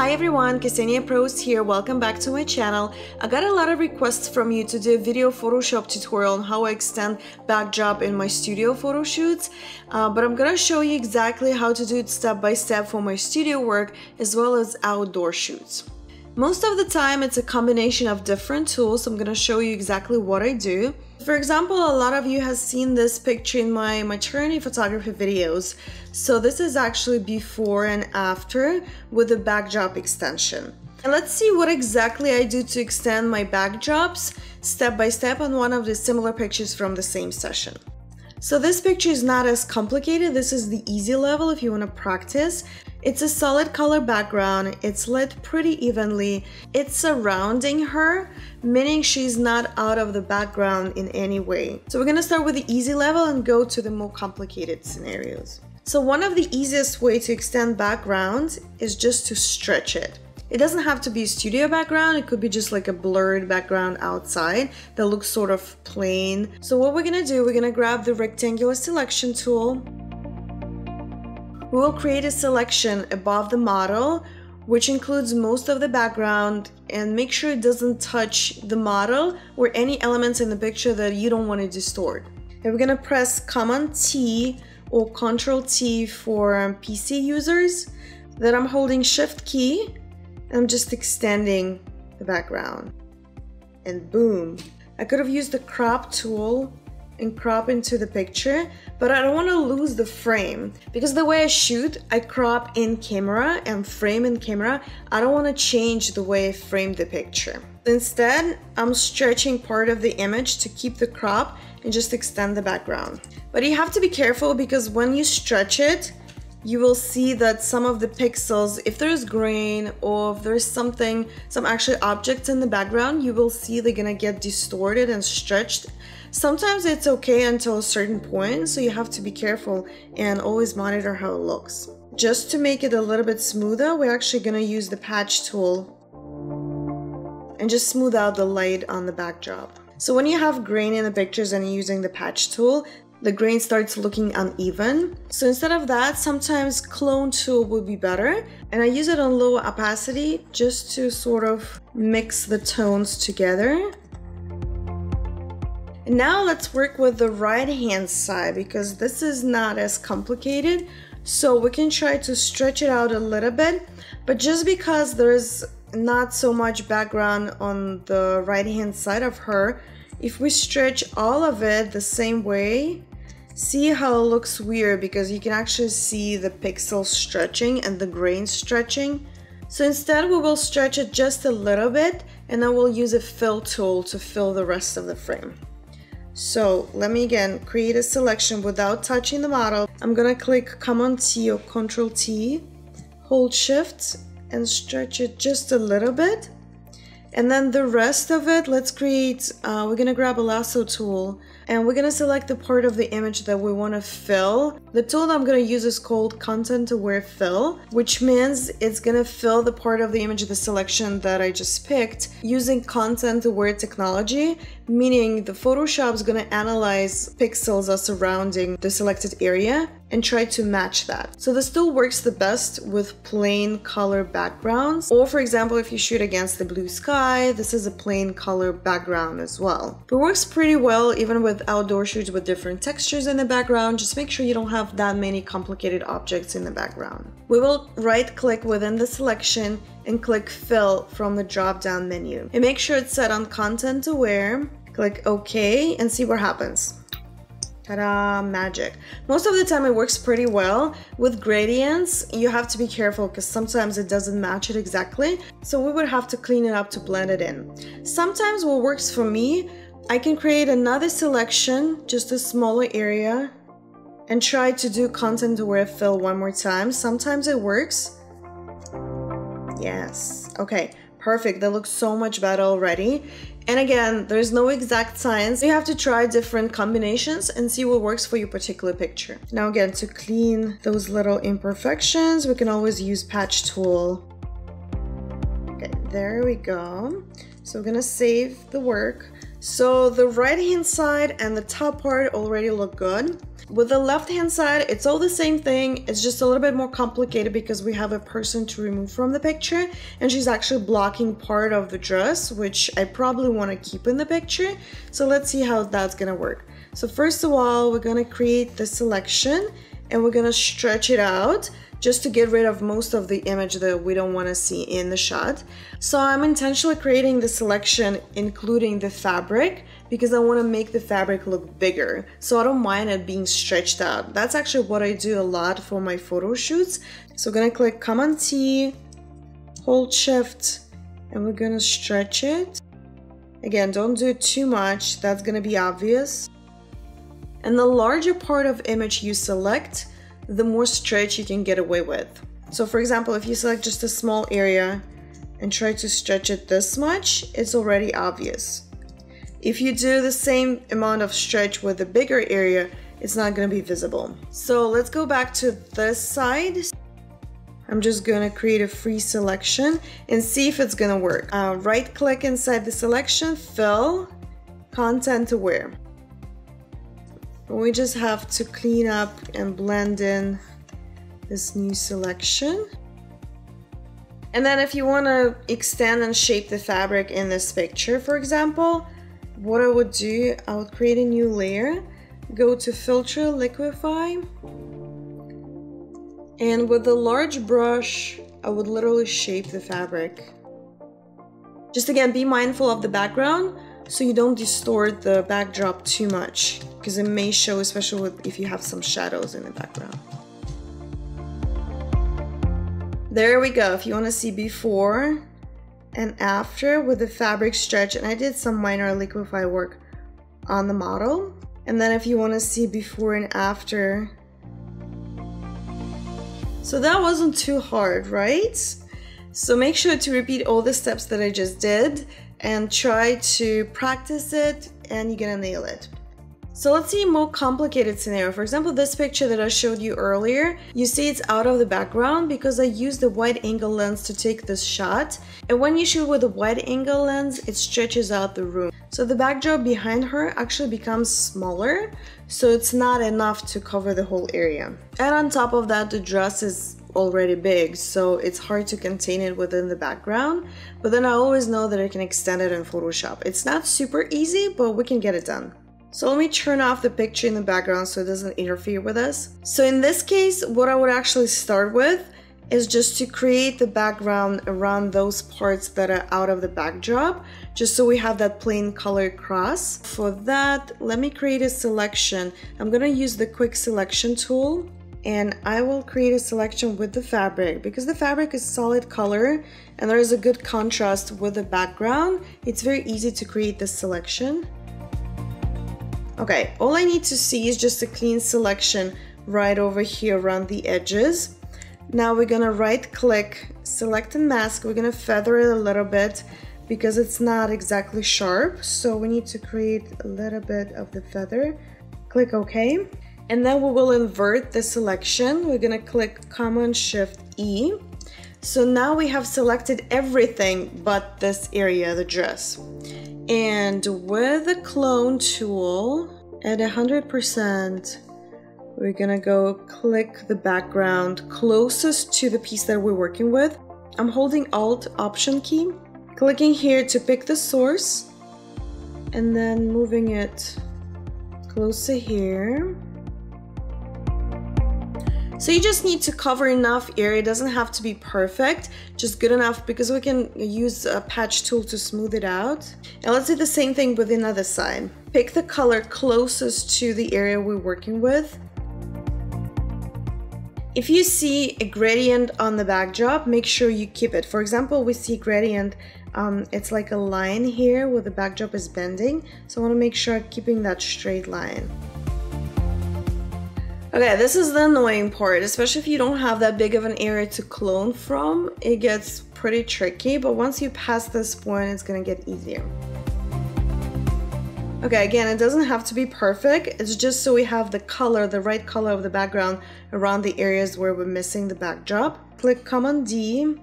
Hi everyone, Ksenia Pro's here, welcome back to my channel. I got a lot of requests from you to do a video Photoshop tutorial on how I extend backdrop in my studio photo shoots, but I'm gonna show you exactly how to do it step by step for my studio work as well as outdoor shoots. Most of the time it's a combination of different tools, so I'm gonna show you exactly what I do. For example, a lot of you have seen this picture in my maternity photography videos. So this is actually before and after with the backdrop extension. And let's see what exactly I do to extend my backdrops step by step on one of the similar pictures from the same session. So this picture is not as complicated. This is the easy level if you want to practice. It's a solid color background, it's lit pretty evenly, it's surrounding her, meaning she's not out of the background in any way. So we're gonna start with the easy level and go to the more complicated scenarios. So one of the easiest ways to extend background is just to stretch it. It doesn't have to be a studio background, it could be just like a blurred background outside that looks sort of plain. So what we're gonna do, we're gonna grab the rectangular selection tool. We will create a selection above the model, which includes most of the background, and make sure it doesn't touch the model or any elements in the picture that you don't want to distort. And we're gonna press Command T or Control T for PC users. Then I'm holding Shift key, and I'm just extending the background. And boom. I could have used the crop tool and crop into the picture, but I don't want to lose the frame because the way I shoot, I crop in camera and frame in camera. I don't want to change the way I frame the picture. Instead, I'm stretching part of the image to keep the crop and just extend the background. But you have to be careful because when you stretch it, you will see that some of the pixels, if there's grain or if there's something, some actual objects in the background, you will see they're gonna get distorted and stretched. Sometimes it's okay until a certain point, so you have to be careful and always monitor how it looks. Just to make it a little bit smoother, we're actually gonna use the patch tool and just smooth out the light on the backdrop. So when you have grain in the pictures and you're using the patch tool, the grain starts looking uneven. So instead of that, sometimes clone tool would be better. And I use it on low opacity just to sort of mix the tones together. And now let's work with the right-hand side because this is not as complicated. So we can try to stretch it out a little bit, but just because there's not so much background on the right-hand side of her, if we stretch all of it the same way, see how it looks weird because you can actually see the pixels stretching and the grain stretching. So instead we will stretch it just a little bit and then we'll use a fill tool to fill the rest of the frame. So let me again create a selection without touching the model. I'm gonna click Command T or Control T, hold Shift and stretch it just a little bit. And then the rest of it, let's create, we're gonna grab a lasso tool and we're gonna select the part of the image that we wanna fill. The tool that I'm gonna use is called Content-Aware Fill, which means it's gonna fill the part of the image, the selection that I just picked, using Content-Aware technology, meaning the Photoshop's gonna analyze pixels that are surrounding the selected area and try to match that. So this tool works the best with plain color backgrounds, or for example, if you shoot against the blue sky, this is a plain color background as well. It works pretty well even with outdoor shoots with different textures in the background. Just make sure you don't have that many complicated objects in the background. We will right click within the selection and click Fill from the drop down menu. And make sure it's set on Content Aware. Click OK and see what happens. Ta-da, magic. Most of the time it works pretty well. With gradients, you have to be careful because sometimes it doesn't match it exactly. So we would have to clean it up to blend it in. Sometimes what works for me, I can create another selection, just a smaller area, and try to do Content-Aware Fill one more time. Sometimes it works. Yes, okay, perfect. That looks so much better already. And again, there's no exact science. You have to try different combinations and see what works for your particular picture. Now again, to clean those little imperfections, we can always use patch tool. Okay, there we go. So we're gonna save the work. So the right hand side and the top part already look good. With the left hand side, it's all the same thing. It's just a little bit more complicated because we have a person to remove from the picture, and she's actually blocking part of the dress, which I probably want to keep in the picture. So let's see how that's gonna work. So first of all, we're gonna create the selection and we're gonna stretch it out just to get rid of most of the image that we don't want to see in the shot. So I'm intentionally creating the selection including the fabric because I want to make the fabric look bigger. So I don't mind it being stretched out. That's actually what I do a lot for my photo shoots. So I'm gonna click Command T, hold Shift, and we're gonna stretch it. Again, don't do it too much, that's gonna be obvious. And the larger part of image you select, the more stretch you can get away with. So for example, if you select just a small area and try to stretch it this much, it's already obvious. If you do the same amount of stretch with a bigger area, it's not going to be visible. So let's go back to this side. I'm just going to create a free selection and see if it's going to work. Right click inside the selection, fill, content aware. We just have to clean up and blend in this new selection. And then if you want to extend and shape the fabric in this picture, for example, what I would do, I would create a new layer, go to Filter, Liquify, and with a large brush, I would literally shape the fabric. Just again, be mindful of the background so you don't distort the backdrop too much, because it may show, especially if you have some shadows in the background. There we go. If you want to see before and after with the fabric stretch, and I did some minor liquify work on the model. And then if you want to see before and after. So that wasn't too hard, right? So make sure to repeat all the steps that I just did and try to practice it, and you're gonna nail it. So let's see a more complicated scenario. For example, this picture that I showed you earlier, you see it's out of the background because I used the wide angle lens to take this shot. And when you shoot with a wide angle lens, it stretches out the room. So the backdrop behind her actually becomes smaller, so it's not enough to cover the whole area. And on top of that, the dress is already big, so it's hard to contain it within the background, but then I always know that I can extend it in Photoshop. It's not super easy, but we can get it done. So let me turn off the picture in the background so it doesn't interfere with us. So in this case, what I would actually start with is just to create the background around those parts that are out of the backdrop, just so we have that plain color across. For that, let me create a selection. I'm gonna use the quick selection tool, and I will create a selection with the fabric because the fabric is solid color and there is a good contrast with the background. It's very easy to create this selection. Okay, all I need to see is just a clean selection right over here around the edges. Now we're gonna right click, select and mask. We're gonna feather it a little bit because it's not exactly sharp, so we need to create a little bit of the feather. Click OK. And then we will invert the selection. We're gonna click Command Shift E. So now we have selected everything but this area, the dress. And with the clone tool at 100%, we're gonna go click the background closest to the piece that we're working with. I'm holding Alt Option key, clicking here to pick the source, and then moving it closer here. So you just need to cover enough area. It doesn't have to be perfect, just good enough, because we can use a patch tool to smooth it out. And let's do the same thing with another side. Pick the color closest to the area we're working with. If you see a gradient on the backdrop, make sure you keep it. For example, we see gradient, it's like a line here where the backdrop is bending. So I want to make sure I'm keeping that straight line. Okay, this is the annoying part, especially if you don't have that big of an area to clone from. It gets pretty tricky, but once you pass this point, it's gonna get easier. Okay, again, it doesn't have to be perfect. It's just so we have the color, the right color of the background around the areas where we're missing the backdrop. Click Command D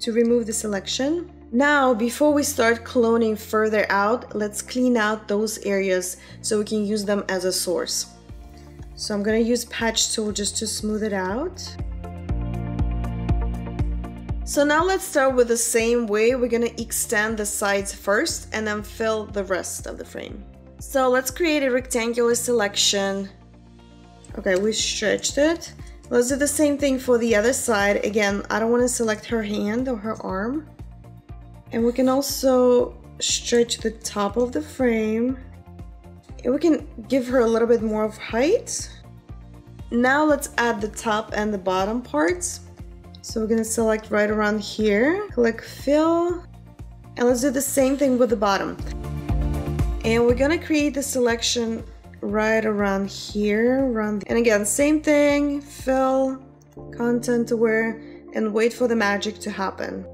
to remove the selection. Now, before we start cloning further out, let's clean out those areas so we can use them as a source. So I'm going to use patch tool just to smooth it out. So now let's start with the same way. We're going to extend the sides first and then fill the rest of the frame. So let's create a rectangular selection. Okay, we stretched it. Let's do the same thing for the other side. Again, I don't want to select her hand or her arm. And we can also stretch the top of the frame. And we can give her a little bit more of height. Now let's add the top and the bottom parts. So we're gonna select right around here, click fill, and let's do the same thing with the bottom. And we're gonna create the selection right around here, and again, same thing, fill, content aware, and wait for the magic to happen.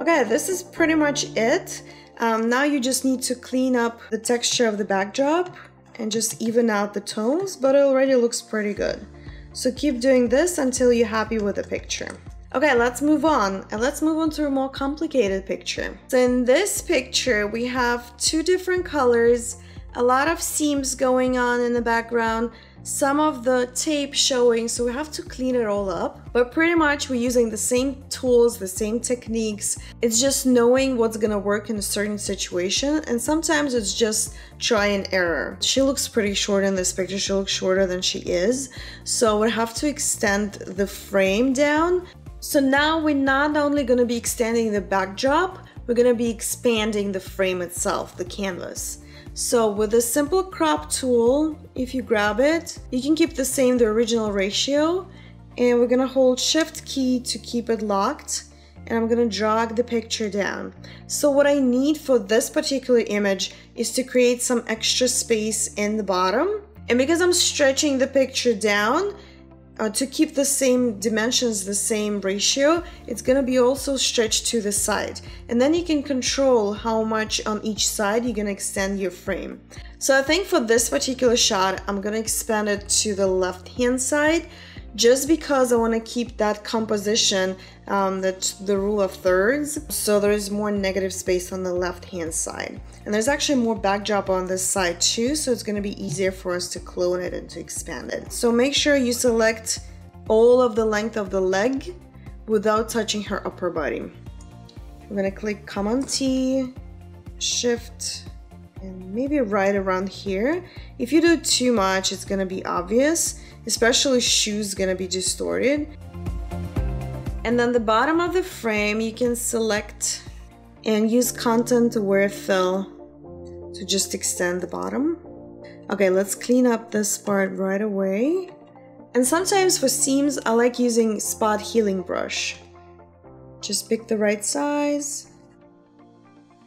Okay, this is pretty much it. Now you just need to clean up the texture of the backdrop and just even out the tones, but it already looks pretty good. So keep doing this until you're happy with the picture. Okay, let's move on, and let's move on to a more complicated picture. So in this picture, we have two different colors, a lot of seams going on in the background, some of the tape showing, so we have to clean it all up. But pretty much we're using the same tools, the same techniques. It's just knowing what's gonna work in a certain situation, and sometimes it's just try and error. She looks pretty short in this picture. She looks shorter than she is. So we have to extend the frame down. So now we're not only gonna be extending the backdrop, we're gonna be expanding the frame itself, the canvas. So with a simple crop tool, if you grab it, you can keep the same, the original ratio, and we're gonna hold shift key to keep it locked, and I'm gonna drag the picture down. So what I need for this particular image is to create some extra space in the bottom, and because I'm stretching the picture down to keep the same dimensions, the same ratio, it's gonna be also stretched to the side, and then you can control how much on each side you're gonna extend your frame. So I think for this particular shot, I'm gonna expand it to the left hand side just because I want to keep that composition, that's the rule of thirds, so there is more negative space on the left hand side, and there's actually more backdrop on this side too, so it's going to be easier for us to clone it and to expand it. So make sure you select all of the length of the leg without touching her upper body. I'm going to click Command T, Shift, and maybe right around here. If you do too much, it's going to be obvious, especially shoes going to be distorted. And then the bottom of the frame, you can select and use Content-Aware Fill to just extend the bottom. Okay, let's clean up this part right away. And sometimes for seams, I like using spot healing brush. Just pick the right size.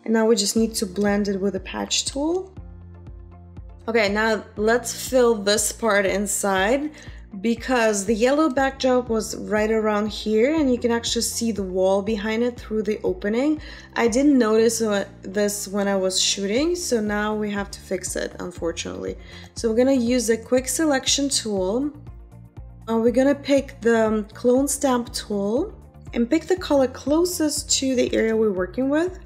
And now we just need to blend it with a patch tool. Okay, now let's fill this part inside because the yellow backdrop was right around here, and you can actually see the wall behind it through the opening. I didn't notice this when I was shooting, so now we have to fix it, unfortunately. So we're gonna use a quick selection tool. We're gonna pick the clone stamp tool and pick the color closest to the area we're working with.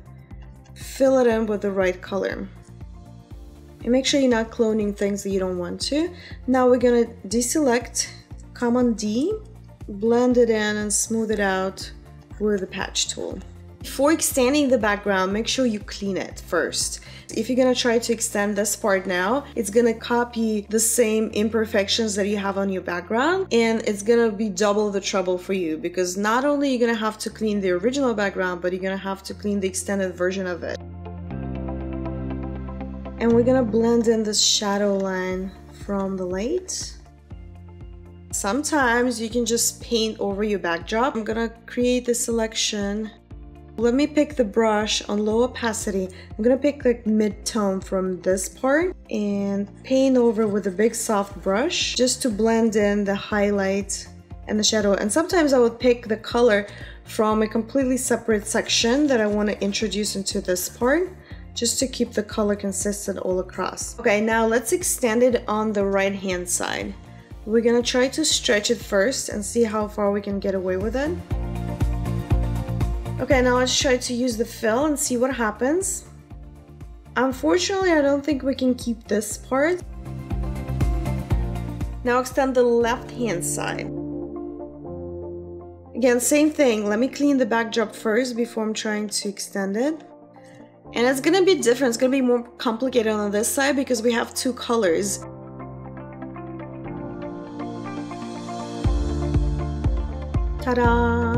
Fill it in with the right color, and make sure you're not cloning things that you don't want to. Now we're gonna deselect, Command D, blend it in and smooth it out with the patch tool. Before extending the background, make sure you clean it first. If you're gonna try to extend this part now, it's gonna copy the same imperfections that you have on your background, and it's gonna be double the trouble for you because not only you're gonna have to clean the original background, but you're gonna have to clean the extended version of it. And we're gonna blend in this shadow line from the light. Sometimes you can just paint over your backdrop. I'm gonna create the selection. Let me pick the brush on low opacity. I'm gonna pick like mid-tone from this part and paint over with a big soft brush just to blend in the highlight and the shadow. And sometimes I would pick the color from a completely separate section that I want to introduce into this part, just to keep the color consistent all across. Okay, now let's extend it on the right hand side. We're gonna try to stretch it first and see how far we can get away with it. Okay, now let's try to use the fill and see what happens. Unfortunately, I don't think we can keep this part. Now extend the left-hand side. Again, same thing. Let me clean the backdrop first before I'm trying to extend it. And it's gonna be different. It's gonna be more complicated on this side because we have two colors. Ta-da!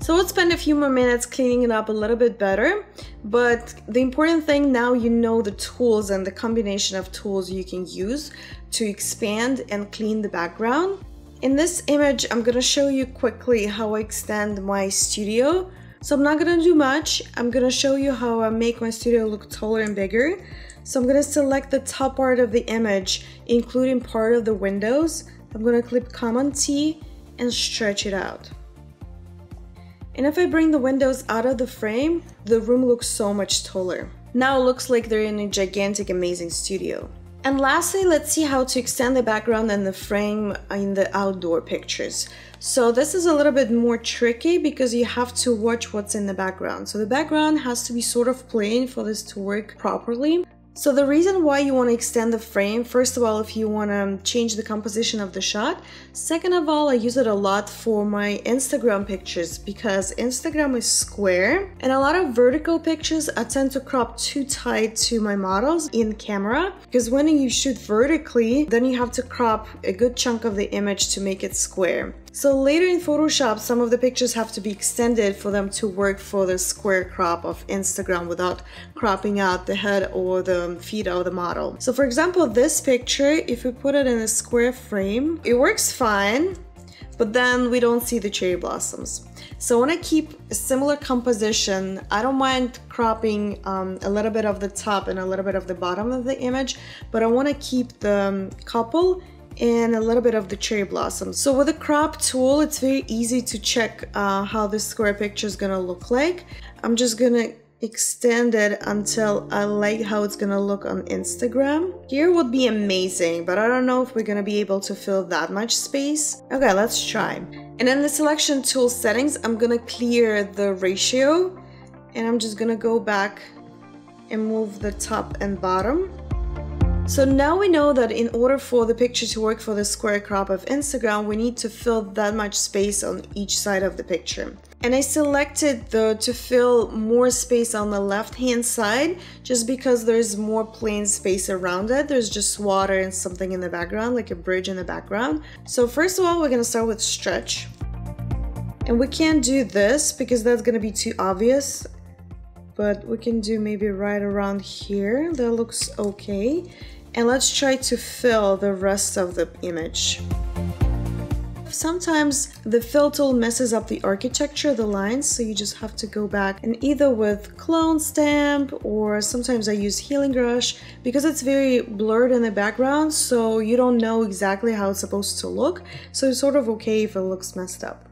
So let's spend a few more minutes cleaning it up a little bit better. But the important thing now, you know the tools and the combination of tools you can use to expand and clean the background. In this image, I'm gonna show you quickly how I extend my studio. So I'm not gonna do much. I'm gonna show you how I make my studio look taller and bigger. So I'm gonna select the top part of the image, including part of the windows. I'm gonna click Command-T and stretch it out. And if I bring the windows out of the frame, the room looks so much taller. Now it looks like they're in a gigantic, amazing studio. And lastly, let's see how to extend the background and the frame in the outdoor pictures. So this is a little bit more tricky because you have to watch what's in the background. So the background has to be sort of plain for this to work properly. So the reason why you want to extend the frame, first of all, if you want to change the composition of the shot. Second of all, I use it a lot for my Instagram pictures because Instagram is square and a lot of vertical pictures I tend to crop too tight to my models in camera, because when you shoot vertically, then you have to crop a good chunk of the image to make it square. So later in Photoshop, some of the pictures have to be extended for them to work for the square crop of Instagram without cropping out the head or the feet of the model. So for example, this picture, if we put it in a square frame, it works fine, but then we don't see the cherry blossoms. So I want to keep a similar composition. I don't mind cropping a little bit of the top and a little bit of the bottom of the image, but I want to keep the couple and a little bit of the cherry blossom. So with the crop tool, it's very easy to check how the square picture is gonna look like. I'm just gonna extend it until I like how it's gonna look on Instagram. Here would be amazing, but I don't know if we're gonna be able to fill that much space. Okay, let's try. And in the selection tool settings, I'm gonna clear the ratio and I'm just gonna go back and move the top and bottom. So now we know that in order for the picture to work for the square crop of Instagram, we need to fill that much space on each side of the picture. And I selected to fill more space on the left-hand side just because there's more plain space around it. There's just water and something in the background, like a bridge in the background. So first of all, we're gonna start with stretch. And we can't do this because that's gonna be too obvious, but we can do maybe right around here. That looks okay. And let's try to fill the rest of the image. Sometimes the fill tool messes up the architecture of the lines, so you just have to go back and either with clone stamp, or sometimes I use healing brush because it's very blurred in the background, so you don't know exactly how it's supposed to look. So it's sort of okay if it looks messed up.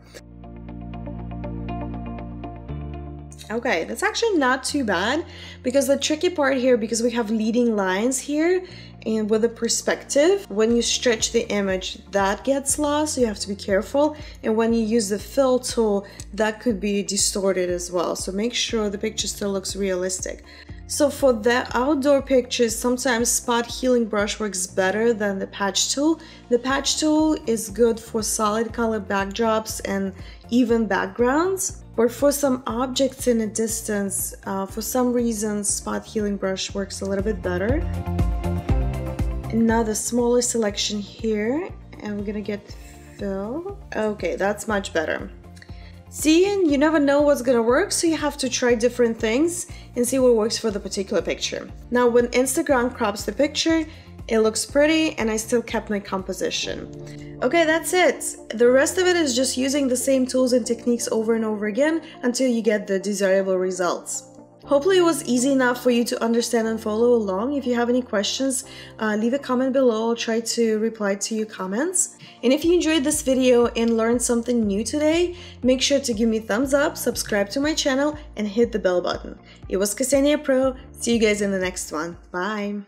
Okay, that's actually not too bad, because the tricky part here, because we have leading lines here and with a perspective, when you stretch the image, that gets lost, so you have to be careful. And when you use the fill tool, that could be distorted as well. So make sure the picture still looks realistic. So for the outdoor pictures, sometimes spot healing brush works better than the patch tool. The patch tool is good for solid color backdrops and even backgrounds. But for some objects in a distance, for some reason, spot healing brush works a little bit better. And now the smaller selection here, and we're gonna get fill. Okay, that's much better. See, and you never know what's gonna work, so you have to try different things and see what works for the particular picture. Now, when Instagram crops the picture, it looks pretty, and I still kept my composition. Okay, that's it. The rest of it is just using the same tools and techniques over and over again until you get the desirable results. Hopefully it was easy enough for you to understand and follow along. If you have any questions, leave a comment below. I'll try to reply to your comments. And if you enjoyed this video and learned something new today, make sure to give me a thumbs up, subscribe to my channel, and hit the bell button. It was Ksenia Pro. See you guys in the next one. Bye!